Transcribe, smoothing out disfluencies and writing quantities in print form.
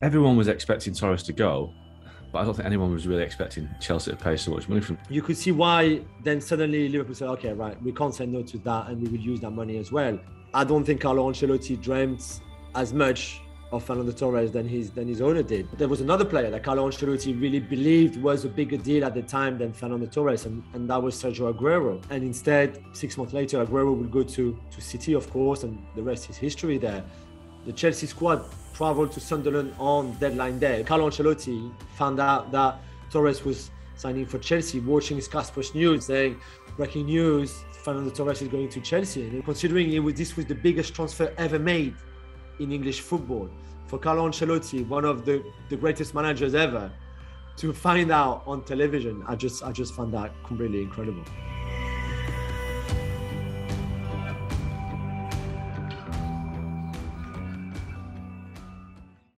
Everyone was expecting Torres to go, but I don't think anyone was really expecting Chelsea to pay so much money for him. You could see why then suddenly Liverpool said, okay, right, we can't say no to that and we will use that money as well. I don't think Carlo Ancelotti dreamt as much of Fernando Torres than his owner did. There was another player that Carlo Ancelotti really believed was a bigger deal at the time than Fernando Torres, and that was Sergio Aguero. And instead, 6 months later, Aguero will go to City, of course, and the rest is history there. The Chelsea squad travelled to Sunderland on deadline day. Carlo Ancelotti found out that Torres was signing for Chelsea, watching Sky Sports News saying, breaking news, Fernando Torres is going to Chelsea. And considering this was the biggest transfer ever made in English football, for Carlo Ancelotti, one of the greatest managers ever, to find out on television, I just found that completely incredible.